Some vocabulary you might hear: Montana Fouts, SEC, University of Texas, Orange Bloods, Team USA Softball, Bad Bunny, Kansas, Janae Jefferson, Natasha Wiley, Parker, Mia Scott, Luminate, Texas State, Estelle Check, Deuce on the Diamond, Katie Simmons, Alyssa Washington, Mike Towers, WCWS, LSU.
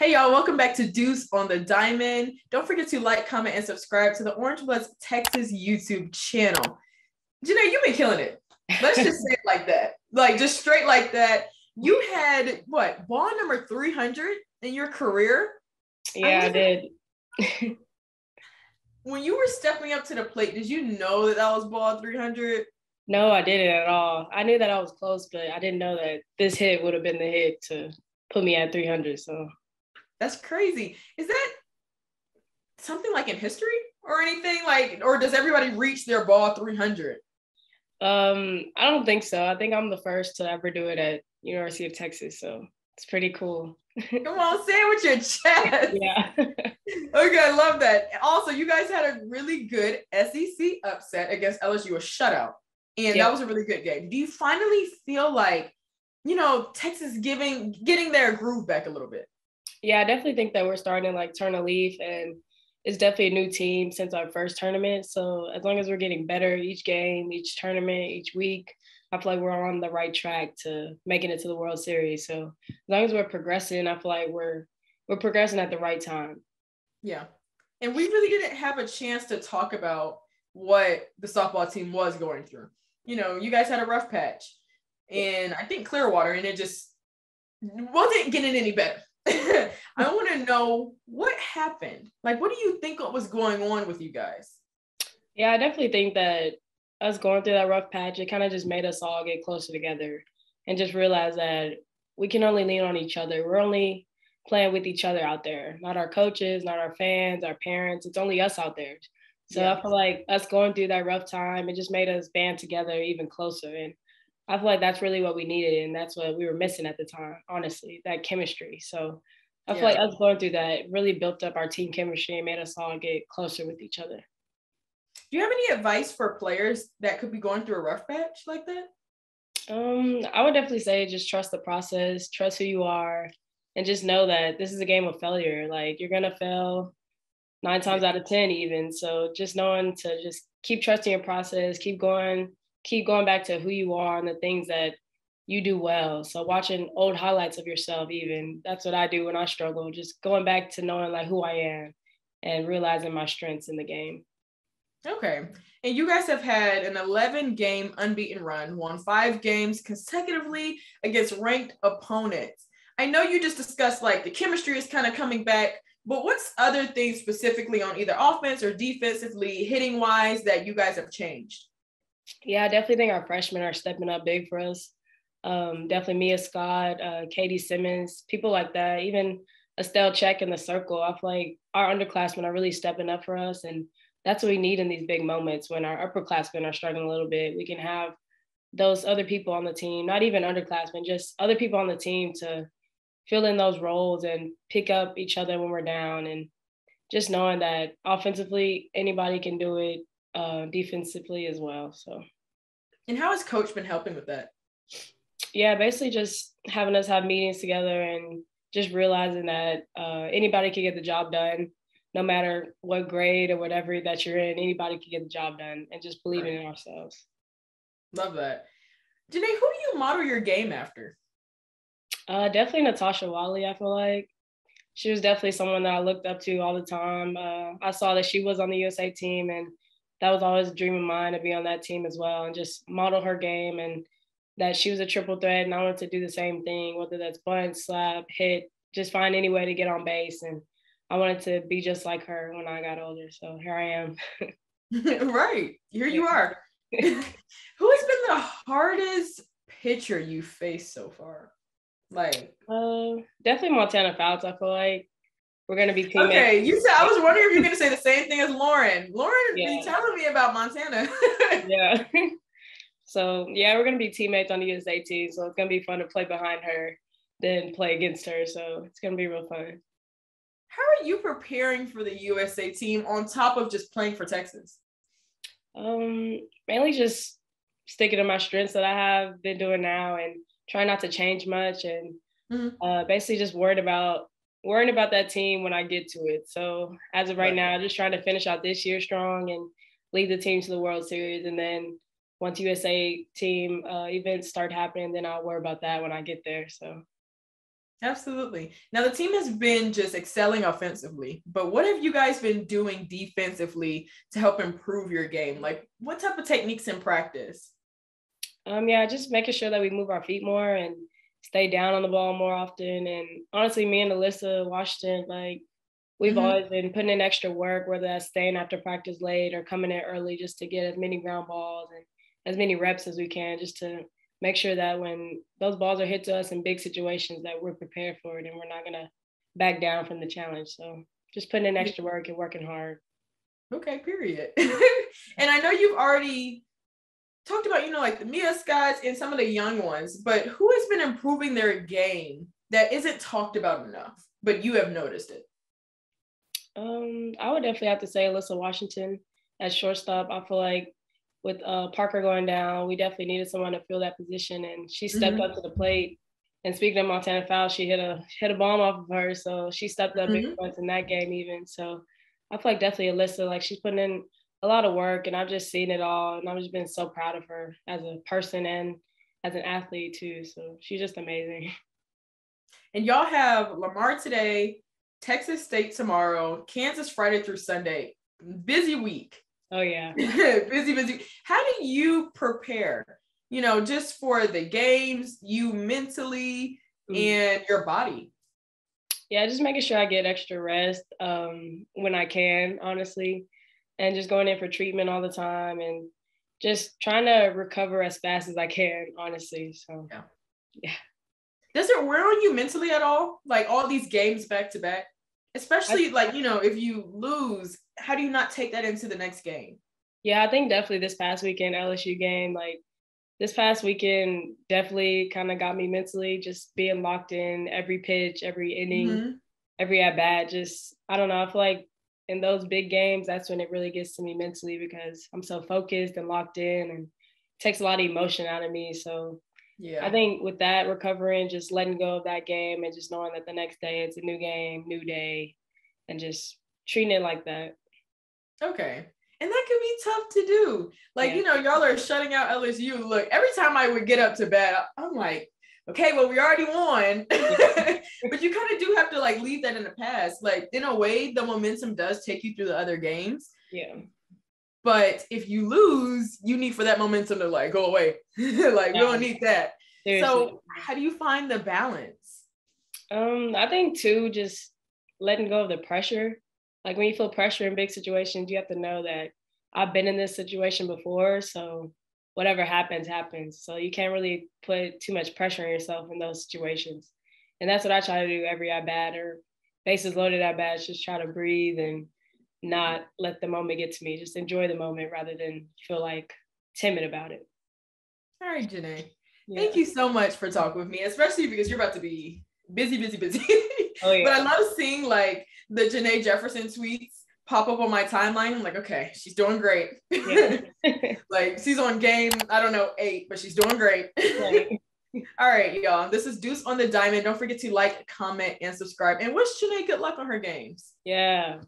Hey y'all, welcome back to Deuce on the Diamond. Don't forget to like, comment, and subscribe to the Orange Bloods Texas YouTube channel. Janae, you've been killing it. Let's just say it like that. Like, just straight like that. You had, what, ball number 300 in your career? Yeah, I did. When you were stepping up to the plate, did you know that that was ball 300? No, I didn't at all. I knew that I was close, but I didn't know that this hit would have been the hit to put me at 300, so. That's crazy. Is that something like in history or anything? Like, or does everybody reach their ball 300? I don't think so. I think I'm the first to ever do it at University of Texas, so it's pretty cool. Come on, say it with your chest. Yeah. Okay, I love that. Also, you guys had a really good SEC upset against LSU, a shutout, and that was a really good game. Do you finally feel like, you know, Texas getting their groove back a little bit? Yeah, I definitely think that we're starting to, like, turn a leaf, and it's definitely a new team since our first tournament. So as long as we're getting better each game, each tournament, each week, I feel like we're on the right track to making it to the World Series. So as long as we're progressing, I feel like we're progressing at the right time. Yeah. And we really didn't have a chance to talk about what the softball team was going through. You know, you guys had a rough patch, and I think Clearwater, and it just wasn't getting any better. I want to know what happened. Like, what do you think was going on with you guys? Yeah, I definitely think that us going through that rough patch, it kind of just made us all get closer together and just realize that we can only lean on each other. We're only playing with each other out there, not our coaches, not our fans, our parents. It's only us out there. So yeah. I feel like us going through that rough time, it just made us band together even closer. And I feel like that's really what we needed, and that's what we were missing at the time, honestly, that chemistry. So I feel like us going through that really built up our team chemistry and made us all get closer with each other. Do you have any advice for players that could be going through a rough patch like that? I would definitely say just trust the process, trust who you are, and just know that this is a game of failure. Like, you're going to fail 9 times out of 10 even. So just knowing to just keep trusting your process, keep going back to who you are and the things that you do well. So watching old highlights of yourself, even, that's what I do when I struggle, just going back to knowing, like, who I am and realizing my strengths in the game. Okay. And you guys have had an 11-game unbeaten run, won 5 games consecutively against ranked opponents. I know you just discussed, like, the chemistry is kind of coming back, but what's other things specifically on either offense or defensively, hitting wise, that you guys have changed? Yeah, I definitely think our freshmen are stepping up big for us. Definitely Mia Scott, Katie Simmons, people like that, even Estelle Check in the circle. I feel like our underclassmen are really stepping up for us, and that's what we need in these big moments when our upperclassmen are struggling a little bit. We can have those other people on the team, not even underclassmen, just other people on the team to fill in those roles and pick up each other when we're down, and just knowing that offensively anybody can do it. Defensively as well. So, and how has coach been helping with that? Yeah, basically just having us have meetings together and just realizing that anybody can get the job done, no matter what grade or whatever that you're in. Anybody can get the job done, and just believing in ourselves. Love that. Janae, who do you model your game after? Definitely Natasha Wiley. I feel like she was definitely someone that I looked up to all the time. I saw that she was on the USA team, and that was always a dream of mine to be on that team as well, and just model her game, and that she was a triple threat, and I wanted to do the same thing, whether that's bunt, slap, hit, just find any way to get on base. And I wanted to be just like her when I got older. So here I am. Right. Here you are. Who has been the hardest pitcher you faced so far? Like, definitely Montana Fouts. I feel like we're going to be teammates. Okay, you said, I was wondering if you're going to say the same thing as Lauren. Lauren been telling me about Montana. Yeah. So, yeah, we're going to be teammates on the USA team, so it's going to be fun to play behind her, then play against her. So it's going to be real fun. How are you preparing for the USA team on top of just playing for Texas? Mainly just sticking to my strengths that I have been doing now and trying not to change much, and basically just worrying about that team when I get to it. So as of right now, just trying to finish out this year strong and lead the team to the World Series. And then once USA team events start happening, then I'll worry about that when I get there. So Absolutely. Now the team has been just excelling offensively, but what have you guys been doing defensively to help improve your game? Like, what type of techniques in practice? Just making sure that we move our feet more and stay down on the ball more often. And honestly, me and Alyssa Washington, like, we've always been putting in extra work, whether that's staying after practice late or coming in early just to get as many ground balls and as many reps as we can, just to make sure that when those balls are hit to us in big situations that we're prepared for it and we're not going to back down from the challenge. So just putting in extra work and working hard. Okay, period. And I know you've already talked about, you know, like the Mia Scotts and some of the young ones, but who has been improving their game that isn't talked about enough, but you have noticed it? I would definitely have to say Alyssa Washington at shortstop. I feel like with Parker going down, we definitely needed someone to fill that position, and she stepped up to the plate. And speaking of Montana Fouts, she hit a bomb off of her, so she stepped up big points in that game even. So I feel like definitely Alyssa, like, she's putting in a lot of work, and I've just seen it all, and I've just been so proud of her as a person and as an athlete too. So she's just amazing. And y'all have Lamar today, Texas State tomorrow, Kansas Friday through Sunday. Busy week. Oh yeah. busy. How do you prepare, you know, just for the games, you mentally and your body? Yeah, just making sure I get extra rest when I can, honestly, and just going in for treatment all the time and just trying to recover as fast as I can, honestly. So yeah. Does it wear on you mentally at all? Like all these games back to back? Especially like, you know, if you lose, how do you not take that into the next game? Yeah, I think definitely this past weekend, LSU game, like this past weekend definitely kind of got me mentally just being locked in every pitch, every inning, every at-bat. Just, I don't know, I feel like in those big games, that's when it really gets to me mentally because I'm so focused and locked in and it takes a lot of emotion out of me. So yeah, I think with that, recovering, just letting go of that game and just knowing that the next day it's a new game, new day, and just treating it like that. Okay. And that can be tough to do. Like, you know, y'all are shutting out LSU. Look, every time I would get up to bat, I'm like, okay, well, we already won. But you kind of do have to, like, leave that in the past. Like, in a way, the momentum does take you through the other games. Yeah. But if you lose, you need for that momentum to like go away. Like we don't need that. Seriously. So how do you find the balance? I think too, just letting go of the pressure. Like when you feel pressure in big situations, you have to know that I've been in this situation before. So whatever happens, happens. So you can't really put too much pressure on yourself in those situations. And that's what I try to do every at bat or bases loaded at bat, just try to breathe and not let the moment get to me, just enjoy the moment rather than feel like timid about it. All right, Janae, thank you so much for talking with me, especially because you're about to be busy. Oh, yeah. But I love seeing like the Janae Jefferson tweets pop up on my timeline. I'm like, okay, she's doing great. Yeah. Like she's on game, I don't know, 8, but she's doing great. Right. All right, y'all. This is Deuce on the Diamond. Don't forget to like, comment, and subscribe. And wish Janae good luck on her games. Yeah.